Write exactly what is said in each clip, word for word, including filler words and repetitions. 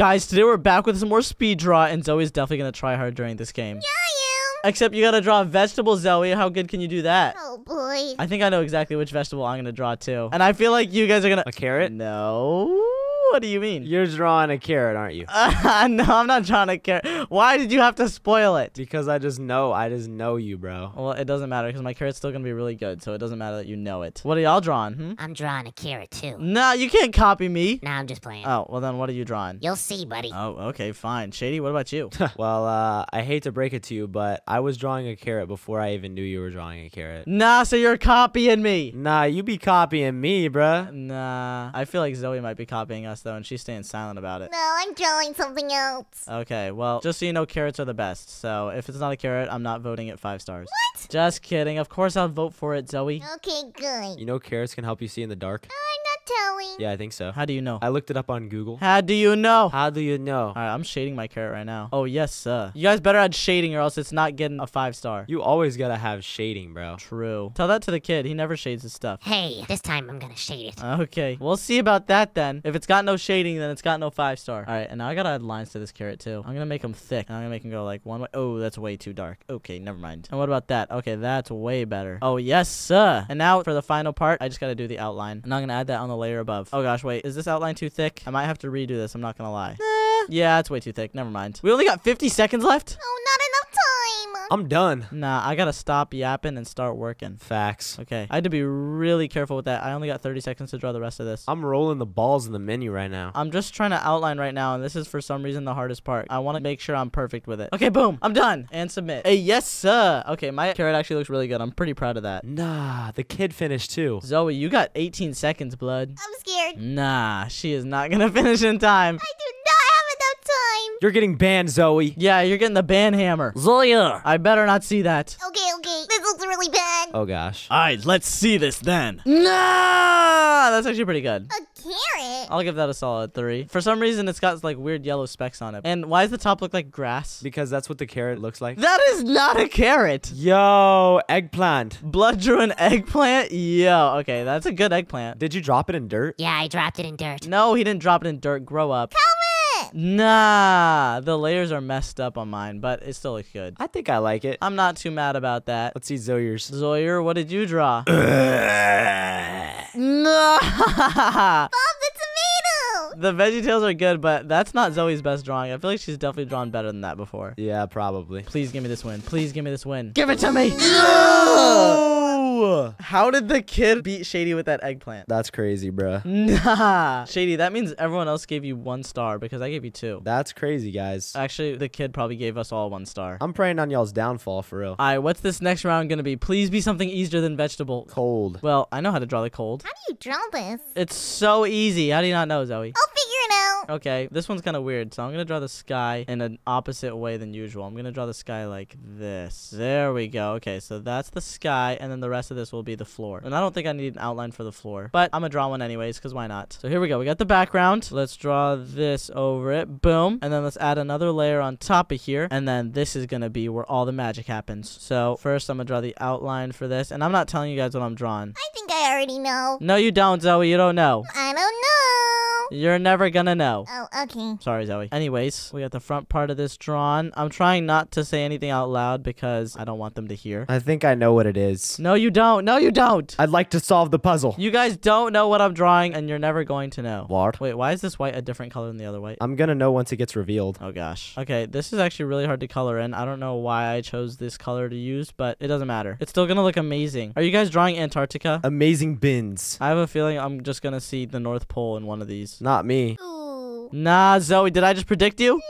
Guys, today we're back with some more speed draw, and Zoe's definitely gonna try hard during this game. Yeah, I am. Except you gotta draw a vegetable, Zoe. How good can you do that? Oh boy. I think I know exactly which vegetable I'm gonna draw too. And I feel like you guys are gonna— A carrot? No. What do you mean? You're drawing a carrot, aren't you? Uh, no, I'm not drawing a carrot. Why did you have to spoil it? Because I just know. I just know you, bro. Well, it doesn't matter because my carrot's still going to be really good, so it doesn't matter that you know it. What are y'all drawing? Hmm? I'm drawing a carrot, too. No, you can't copy me. No, I'm just playing. Oh, well, then what are you drawing? You'll see, buddy. Oh, okay, fine. Shady, what about you? Well, uh, I hate to break it to you, but I was drawing a carrot before I even knew you were drawing a carrot. Nah, so you're copying me. Nah, you be copying me, bruh. Nah. I feel like Zoe might be copying us, though, and she's staying silent about it. No, I'm drawing something else. Okay, well, just so you know, carrots are the best. So if it's not a carrot, I'm not voting it five stars. What? Just kidding. Of course I'll vote for it, Zoe. Okay, good. You know carrots can help you see in the dark? I'm not telling. Yeah, I think so. How do you know? I looked it up on Google. How do you know? How do you know? All right, I'm shading my carrot right now. Oh, yes, sir. You guys better add shading or else it's not getting a five star. You always gotta have shading, bro. True. Tell that to the kid. He never shades his stuff. Hey, this time I'm gonna shade it. Okay, we'll see about that then. If it's got no shading, then it's got no five star. All right, and now I gotta add lines to this carrot too. I'm gonna make them thick. I'm gonna make them go like one way. Oh, that's way too dark. Okay, never mind. And what about that? Okay, that's way better. Oh, yes, sir. And now for the final part, I just gotta do the outline. And I'm gonna add that on the layer above. Oh gosh, wait, is this outline too thick? I might have to redo this. I'm not gonna lie. Nah. Yeah, it's way too thick. Never mind. We only got fifty seconds left. Oh, not enough time. I'm done. Nah, I gotta stop yapping and start working. Facts. Okay, I had to be really careful with that. I only got thirty seconds to draw the rest of this. I'm rolling the balls in the menu right now. I'm just trying to outline right now, and this is for some reason the hardest part. I want to make sure I'm perfect with it. Okay, boom. I'm done. And submit. Hey, yes, sir. Okay, my carrot actually looks really good. I'm pretty proud of that. Nah, the kid finished too. Zoe, you got eighteen seconds, blood. I'm scared. Nah, she is not gonna finish in time. I do not. You're getting banned, Zoe. Yeah, you're getting the ban hammer. Zoe! I better not see that. Okay, okay. This looks really bad. Oh, gosh. All right, let's see this then. No! That's actually pretty good. A carrot? I'll give that a solid three. For some reason, it's got, like, weird yellow specks on it. And why does the top look like grass? Because that's what the carrot looks like. That is not a carrot. Yo, eggplant. Blood drew an eggplant? Yo, okay, that's a good eggplant. Did you drop it in dirt? Yeah, I dropped it in dirt. No, he didn't drop it in dirt. Grow up. Come Nah, the layers are messed up on mine, but it still looks good. I think I like it. I'm not too mad about that. Let's see Zoyer's. Zoyer, what did you draw? No. Bob the tomato. The veggie tails are good, but that's not Zoe's best drawing. I feel like she's definitely drawn better than that before. Yeah, probably. Please give me this win. Please give me this win. Give it to me. No! How did the kid beat Shady with that eggplant? That's crazy, bruh. Nah. Shady, that means everyone else gave you one star because I gave you two. That's crazy, guys. Actually, the kid probably gave us all one star. I'm praying on y'all's downfall, for real. All right, what's this next round going to be? Please be something easier than vegetable. Cold. Well, I know how to draw the cold. How do you draw this? It's so easy. How do you not know, Zoe? I'll figure it out. Okay, this one's kind of weird, so I'm going to draw the sky in an opposite way than usual. I'm going to draw the sky like this. There we go. Okay, so that's the sky, and then the rest of this will be the floor. And I don't think I need an outline for the floor, but I'm gonna draw one anyways, because why not? So here we go. We got the background. Let's draw this over it. Boom. And then let's add another layer on top of here. And then this is gonna be where all the magic happens. So first I'm gonna draw the outline for this. And I'm not telling you guys what I'm drawing. I think I already know. No, you don't, Zoe. You don't know. I don't know. You're never gonna know. Oh, okay. Sorry, Zoe. Anyways, we got the front part of this drawn. I'm trying not to say anything out loud because I don't want them to hear. I think I know what it is. No, you don't. No, you don't. I'd like to solve the puzzle. You guys don't know what I'm drawing, and you're never going to know. What? Wait, why is this white a different color than the other white? I'm gonna know once it gets revealed. Oh, gosh. Okay, this is actually really hard to color in. I don't know why I chose this color to use, but it doesn't matter. It's still gonna look amazing. Are you guys drawing Antarctica? Amazing bins. I have a feeling I'm just gonna see the North Pole in one of these. Not me. Ooh. Nah, Zoe, did I just predict you? No.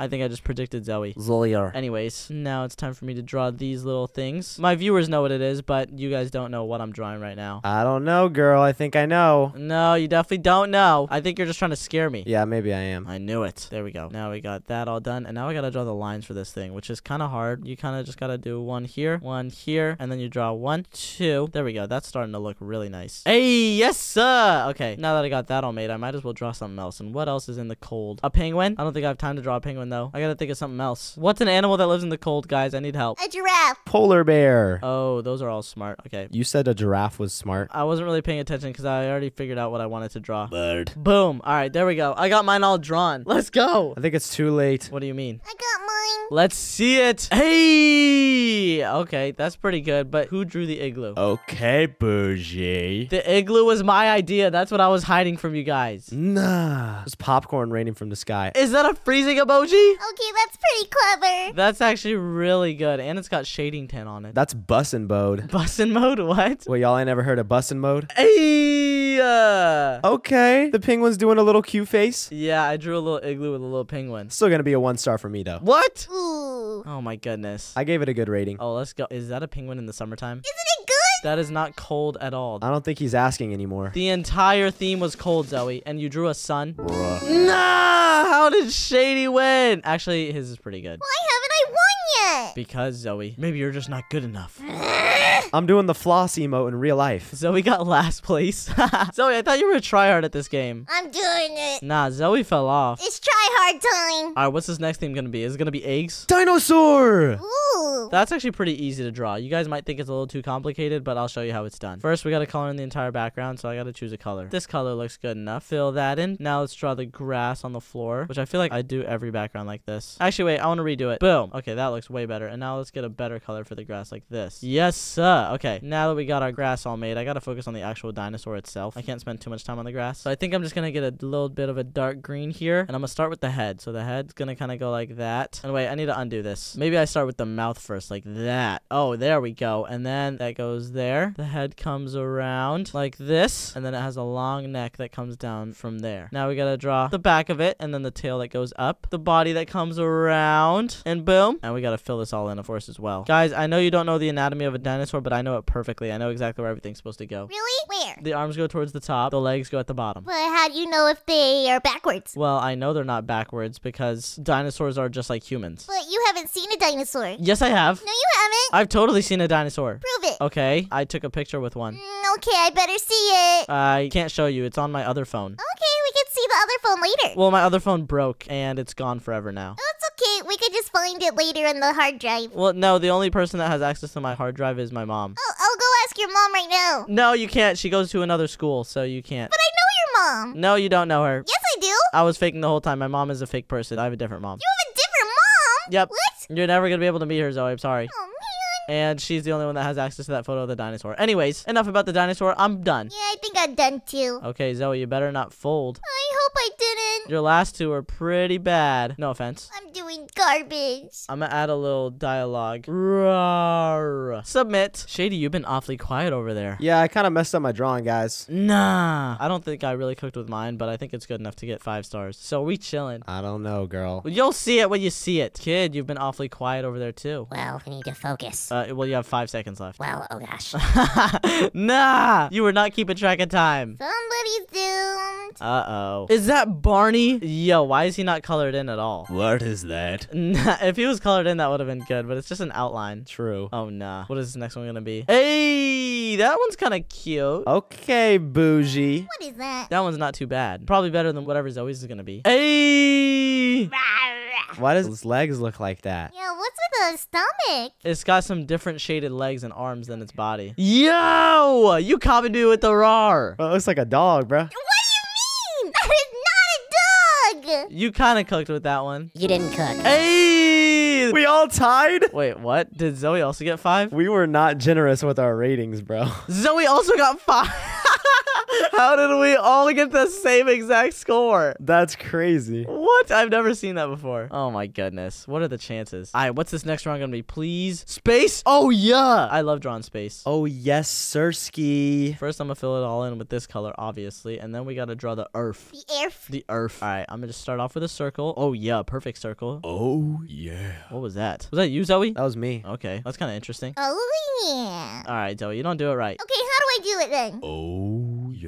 I think I just predicted Zoe. Zoyer. Anyways, now it's time for me to draw these little things. My viewers know what it is, but you guys don't know what I'm drawing right now. I don't know, girl. I think I know. No, you definitely don't know. I think you're just trying to scare me. Yeah, maybe I am. I knew it. There we go. Now we got that all done, and now I gotta draw the lines for this thing, which is kind of hard. You kind of just gotta do one here, one here, and then you draw one, two. There we go. That's starting to look really nice. Hey, yes, sir. Okay, now that I got that all made, I might as well draw something else. And what else is in the cold? A penguin? I don't think I have time to draw a penguin one, though. I gotta think of something else. What's an animal that lives in the cold, guys? I need help. A giraffe. Polar bear. Oh, those are all smart. Okay. You said a giraffe was smart. I wasn't really paying attention because I already figured out what I wanted to draw. Bird. Boom. All right, there we go. I got mine all drawn. Let's go. I think it's too late. What do you mean? I got mine. Let's see it. Hey. Okay, that's pretty good, but who drew the igloo? Okay, bougie. The igloo was my idea. That's what I was hiding from you guys. Nah. There's popcorn raining from the sky. Is that a freezing emoji? Okay, that's pretty clever. That's actually really good, and it's got shading tint on it. That's bussin' mode. Bussin' mode? What? Well, y'all ain't never heard of bussin' mode? Hey! Uh. Okay. The penguin's doing a little cute face. Yeah, I drew a little igloo with a little penguin. Still gonna be a one star for me, though. What? Ooh. Oh, my goodness. I gave it a good rating. Oh, let's go. Is that a penguin in the summertime? Isn't it good? That is not cold at all. I don't think he's asking anymore. The entire theme was cold, Zoe, and you drew a sun? Bruh. Nah! How did Shady win? Actually, his is pretty good. Why haven't I won yet? Because, Zoe, maybe you're just not good enough. I'm doing the floss emote in real life. Zoe got last place. Zoe, I thought you were a tryhard at this game. I'm doing it. Nah, Zoe fell off. It's tryhard time. All right, what's this next theme going to be? Is it going to be eggs? Dinosaur! Ooh. That's actually pretty easy to draw. You guys might think it's a little too complicated, but I'll show you how it's done. First, we got to color in the entire background, so I got to choose a color. This color looks good enough. Fill that in. Now let's draw the grass on the floor, which I feel like I do every background like this. Actually, wait, I want to redo it. Boom. Okay, that looks way better. And now let's get a better color for the grass like this. Yes, sir. Okay, now that we got our grass all made, I gotta focus on the actual dinosaur itself. I can't spend too much time on the grass. So I think I'm just gonna get a little bit of a dark green here, and I'm gonna start with the head. So the head's gonna kind of go like that. And wait, I need to undo this. Maybe I start with the mouth first, like that. Oh, there we go. And then that goes there. The head comes around like this, and then it has a long neck that comes down from there. Now we gotta draw the back of it, and then the tail that goes up, the body that comes around, and boom. And we gotta fill this all in, of course, as well. Guys, I know you don't know the anatomy of a dinosaur, but But I know it perfectly. I know exactly where everything's supposed to go. Really? Where? The arms go towards the top. The legs go at the bottom. But how do you know if they are backwards? Well, I know they're not backwards because dinosaurs are just like humans. But you haven't seen a dinosaur. Yes, I have. No, you haven't. I've totally seen a dinosaur. Prove it. Okay. I took a picture with one. Mm, okay, I better see it. I can't show you. It's on my other phone. Okay, we can see the other phone later. Well, my other phone broke and it's gone forever now. Oh, it's okay. We could just find it later on the hard drive. Well, no. The only person that has access to my hard drive is my mom. Mom. Oh, I'll go ask your mom right now. No, you can't. She goes to another school, so you can't. But I know your mom. No, you don't know her. Yes, I do. I was faking the whole time. My mom is a fake person. I have a different mom. You have a different mom? Yep. What? You're never going to be able to meet her, Zoe. I'm sorry. Oh, man. And she's the only one that has access to that photo of the dinosaur. Anyways, enough about the dinosaur. I'm done. Yeah, I think I'm done, too. Okay, Zoe, you better not fold. I hope I didn't. Your last two are pretty bad. No offense. I'm doing garbage. I'm gonna add a little dialogue. Roar. Submit. Shady, you've been awfully quiet over there. Yeah, I kind of messed up my drawing, guys. Nah. I don't think I really cooked with mine, but I think it's good enough to get five stars. So we chilling. I don't know, girl. Well, you'll see it when you see it. Kid, you've been awfully quiet over there, too. Well, I need to focus. Uh, well, you have five seconds left. Well, oh gosh. Nah. You were not keeping track of time. Somebody's doomed. Uh-oh. Is that Barney? Yo, why is he not colored in at all? What is that? Nah, if he was colored in, that would have been good, but it's just an outline. True. Oh, nah. What is this next one gonna be? Hey, that one's kind of cute. Okay, bougie. What is that? That one's not too bad. Probably better than whatever Zoe's is gonna be. Hey! Why does his legs look like that? Yeah, what's with the stomach? It's got some different shaded legs and arms than its body. Yo! You copied me with the roar. Well, it looks like a dog, bro. What? You kind of cooked with that one. You didn't cook. Hey! We all tied? Wait, what? Did Zoe also get five? We were not generous with our ratings, bro. Zoe also got five. How did we all get the same exact score? That's crazy. What? I've never seen that before. Oh, my goodness. What are the chances? All right, what's this next round going to be? Please. Space? Oh, yeah. I love drawing space. Oh, yes, sirski. First, I'm going to fill it all in with this color, obviously, and then we got to draw the earth. The earth? The earth. All right, I'm going to just start off with a circle. Oh, yeah, perfect circle. Oh, yeah. What was that? Was that you, Zoe? That was me. Okay, that's kind of interesting. Oh, yeah. All right, Zoe, you don't do it right. Okay, how do I do it then? Oh, yeah.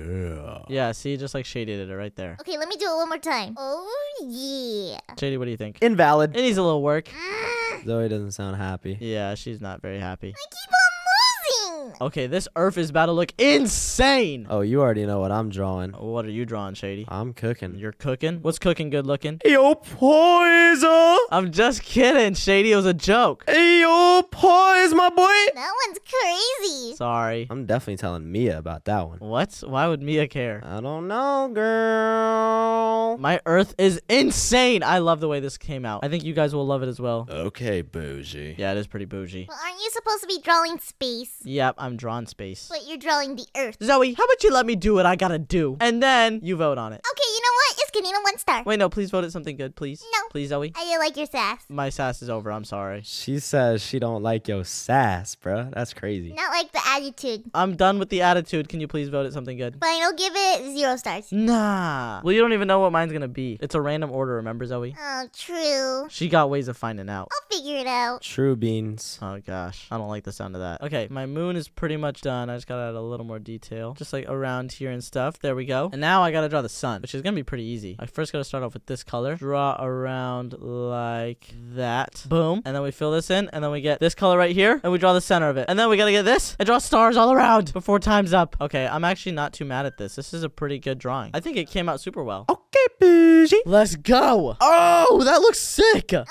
Yeah, see, just like Shady did it right there. Okay, let me do it one more time. Oh, yeah. Shady, what do you think? Invalid. It needs a little work. Mm. Zoe doesn't sound happy. Yeah, she's not very happy. I keep on losing. Okay, this earth is about to look insane. Oh, you already know what I'm drawing. What are you drawing, Shady? I'm cooking. You're cooking? What's cooking good looking? Yo, poison. I'm just kidding, Shady. It was a joke. Yo, poison, my boy. That one's crazy. Sorry. I'm definitely telling Mia about that one. What? Why would Mia care? I don't know, girl. My earth is insane. I love the way this came out. I think you guys will love it as well. Okay, bougie. Yeah, it is pretty bougie. Well, aren't you supposed to be drawing space? Yep, I'm drawing space. But you're drawing the earth. Zoe, how about you let me do what I gotta do? And then you vote on it. Okay, you know what? It's getting a one star. Wait, no, please vote at something good, please. No. Please, Zoe. I don't like your sass. My sass is over, I'm sorry. She says she don't like your sass, bruh. That's crazy. Not like the attitude. I'm done with the attitude. Can you please vote at something good? Fine, I'll give it zero stars. Nah. Well, you don't even know what mine's gonna be. It's a random order, remember, Zoe? Oh, true. She got ways of finding out. I'll figure it out. True beans. Oh, gosh. I don't like the sound of that. Okay, my moon is pretty much done. I just gotta add a little more detail. Just like around here and stuff. There we go. And now I gotta draw the sun, which is gonna be pretty easy. I first gotta start off with this color. Draw around like that. Boom. And then we fill this in. And then we get this color right here. And we draw the center of it. And then we gotta get this and draw stars all around before time's up. Okay, I'm actually not too mad at this. This is a pretty good drawing. I think it came out super well. Okay, bougie. Let's go. Oh, that looks sick. Okay.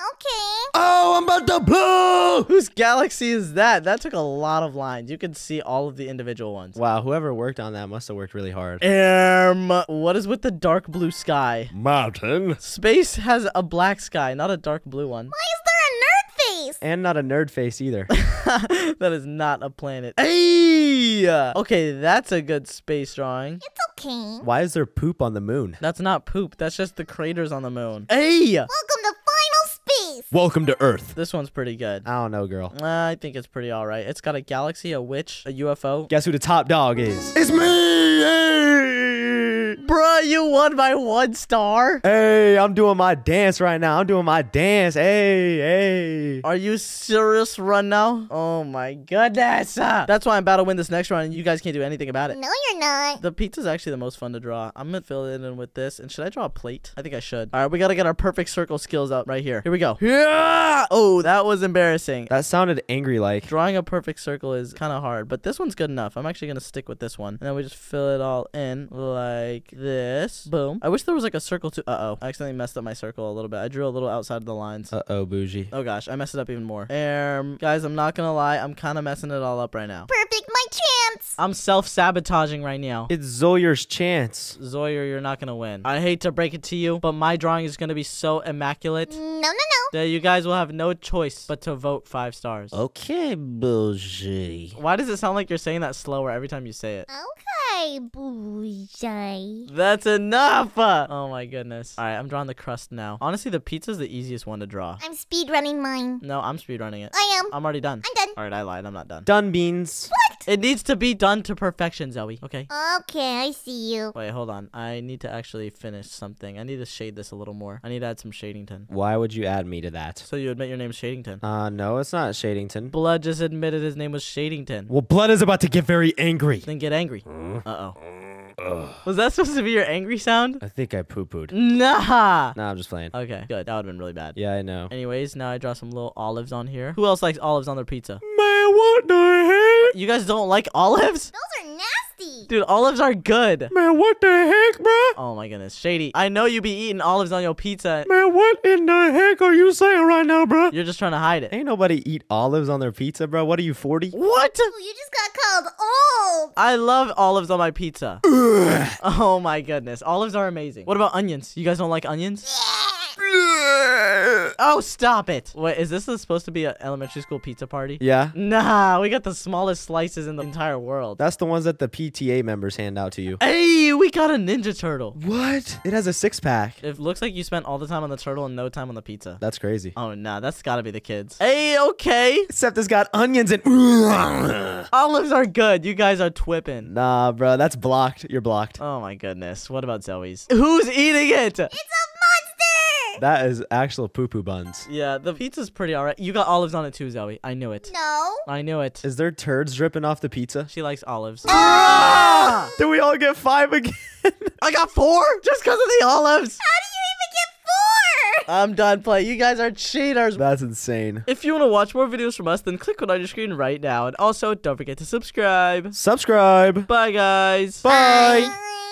Oh, I'm about to blow. Whose galaxy is that? That took a lot of lines. You could see all of the individual ones. Wow, whoever worked on that must have worked really hard. Um, what is with the dark blue sky? Mountain. Space has a black sky, not a dark blue one. Why is there a nerd face? And not a nerd face either. That is not a planet. Hey! Okay, that's a good space drawing. It's okay. Why is there poop on the moon? That's not poop. That's just the craters on the moon. Hey! Welcome to Welcome to Earth. This one's pretty good. I don't know, girl. Uh, I think it's pretty all right. It's got a galaxy, a witch, a U F O. Guess who the top dog is? It's me! Hey! Bruh, you won by one star. Hey, I'm doing my dance right now. I'm doing my dance. Hey, hey. Are you serious right now? Oh, my goodness. That's why I'm about to win this next round, and you guys can't do anything about it. No, you're not. The pizza's actually the most fun to draw. I'm going to fill it in with this. And should I draw a plate? I think I should. All right, we got to get our perfect circle skills up right here. Here we go. Yeah! Oh, that was embarrassing. That sounded angry-like. Drawing a perfect circle is kind of hard, but this one's good enough. I'm actually going to stick with this one. And then we just fill it all in like this. Boom. I wish there was like a circle to... Uh-oh. I accidentally messed up my circle a little bit. I drew a little outside of the lines. Uh-oh, bougie. Oh, gosh. I messed it up even more. Um, guys, I'm not going to lie. I'm kind of messing it all up right now. Perfect my chance. I'm self-sabotaging right now. It's Zoyer's chance. Zoyer, you're not going to win. I hate to break it to you, but my drawing is going to be so immaculate. No, no, no. Yeah, you guys will have no choice but to vote five stars. Okay, bougie. Why does it sound like you're saying that slower every time you say it? Okay, bougie. That's enough. Oh, my goodness. All right, I'm drawing the crust now. Honestly, the pizza's the easiest one to draw. I'm speedrunning mine. No, I'm speedrunning it. I am. I'm already done. I'm done. All right, I lied. I'm not done. Done, beans. What? It needs to be done to perfection, Zoe. Okay. Okay, I see you. Wait, hold on. I need to actually finish something. I need to shade this a little more. I need to add some Shadington. Why would you add me to that? So you admit your name's Shadington. Uh, no, it's not Shadington. Blood just admitted his name was Shadington. Well, Blood is about to get very angry. Then get angry. Mm. Uh-oh. Ugh. Was that supposed to be your angry sound? I think I poo-pooed. Nah. Nah, I'm just playing. Okay, good. That would have been really bad. Yeah, I know. Anyways, now I draw some little olives on here. Who else likes olives on their pizza? Man, what the heck? You guys don't like olives? Those are nasty. Dude, olives are good. Man, what the heck, bro? Oh, my goodness. Shady, I know you be eating olives on your pizza. Man, what in the heck are you saying right now, bro? You're just trying to hide it. Ain't nobody eat olives on their pizza, bro. What are you, forty? What? Ooh, you just got called old. I love olives on my pizza. Oh my goodness. Olives are amazing. What about onions? You guys don't like onions? Oh, stop it. Wait, is this supposed to be an elementary school pizza party? Yeah. Nah, we got the smallest slices in the entire world. That's the ones that the P T A members hand out to you. Hey, we got a Ninja Turtle. What? It has a six pack. It looks like you spent all the time on the turtle and no time on the pizza. That's crazy. Oh, nah, that's gotta be the kids. Hey, okay. Except it's got onions and... Olives are good. You guys are twipping. Nah, bro, that's blocked. You're blocked. Oh my goodness. What about Zoe's? Who's eating it? It's a... That is actual poo-poo buns. Yeah, the pizza's pretty all right. You got olives on it too, Zoe. I knew it. No. I knew it. Is there turds dripping off the pizza? She likes olives. Ah! Did we all get five again? I got four just because of the olives. How do you even get four? I'm done playing. You guys are cheaters. That's insane. If you want to watch more videos from us, then click on your screen right now. And also, don't forget to subscribe. Subscribe. Bye, guys. Bye. Bye.